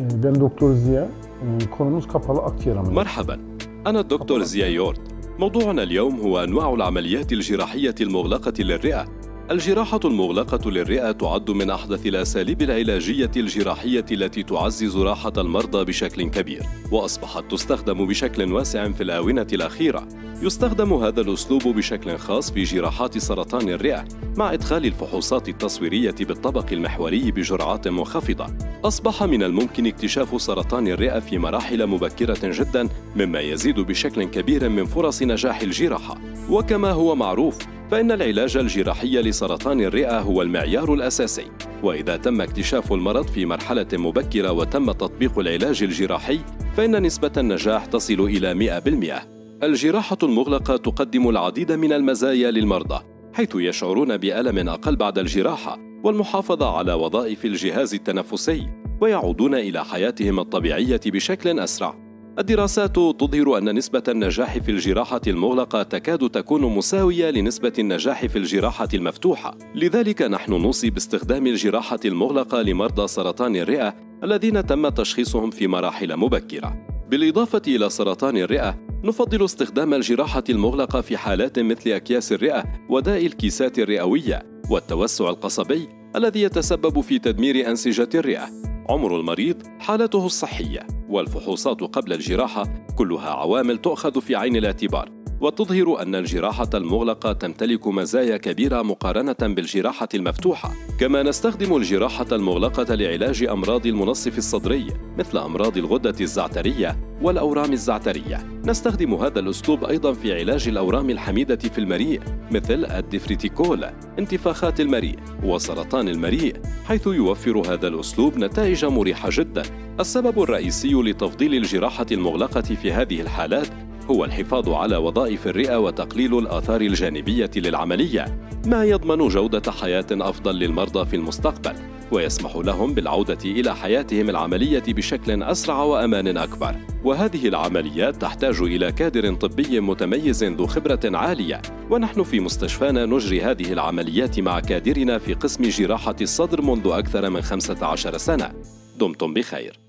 Ben Doktor Ziya. Konumuz kapalı akciğer ameliyatı. مرحبا. أنا الدكتور زيا يورت. موضوعنا اليوم هو أنواع العمليات الجراحية المغلقة للرئة. الجراحة المغلقة للرئة تعد من أحدث الأساليب العلاجية الجراحية التي تعزز راحة المرضى بشكل كبير، وأصبحت تستخدم بشكل واسع في الآونة الأخيرة. يستخدم هذا الأسلوب بشكل خاص في جراحات سرطان الرئة، مع إدخال الفحوصات التصويرية بالطبق المحوري بجرعات منخفضة. أصبح من الممكن اكتشاف سرطان الرئة في مراحل مبكرة جدا، مما يزيد بشكل كبير من فرص نجاح الجراحة. وكما هو معروف، فإن العلاج الجراحي لسرطان الرئة هو المعيار الأساسي، وإذا تم اكتشاف المرض في مرحلة مبكرة وتم تطبيق العلاج الجراحي، فإن نسبة النجاح تصل إلى 100%. الجراحة المغلقة تقدم العديد من المزايا للمرضى، حيث يشعرون بألم أقل بعد الجراحة، والمحافظة على وظائف الجهاز التنفسي، ويعودون إلى حياتهم الطبيعية بشكل أسرع. الدراسات تظهر أن نسبة النجاح في الجراحة المغلقة تكاد تكون مساوية لنسبة النجاح في الجراحة المفتوحة، لذلك نحن نوصي باستخدام الجراحة المغلقة لمرضى سرطان الرئة الذين تم تشخيصهم في مراحل مبكرة. بالإضافة إلى سرطان الرئة، نفضل استخدام الجراحة المغلقة في حالات مثل أكياس الرئة وداء الكيسات الرئوية والتوسع القصبي الذي يتسبب في تدمير أنسجة الرئة. عمر المريض، حالته الصحية، والفحوصات قبل الجراحة كلها عوامل تؤخذ في عين الاعتبار، وتظهر أن الجراحة المغلقة تمتلك مزايا كبيرة مقارنة بالجراحة المفتوحة. كما نستخدم الجراحة المغلقة لعلاج أمراض المنصف الصدري مثل أمراض الغدة الزعترية والأورام الزعترية. نستخدم هذا الأسلوب أيضا في علاج الأورام الحميدة في المريء مثل الدفريتيكول، انتفاخات المريء وسرطان المريء، حيث يوفر هذا الأسلوب نتائج مريحة جدا. السبب الرئيسي لتفضيل الجراحة المغلقة في هذه الحالات هو الحفاظ على وظائف الرئة وتقليل الآثار الجانبية للعملية، ما يضمن جودة حياة أفضل للمرضى في المستقبل، ويسمح لهم بالعودة إلى حياتهم العملية بشكل أسرع وأمان أكبر. وهذه العمليات تحتاج إلى كادر طبي متميز ذو خبرة عالية، ونحن في مستشفى ن نجري هذه العمليات مع كادرنا في قسم جراحة الصدر منذ أكثر من 15 سنة. دمتم بخير.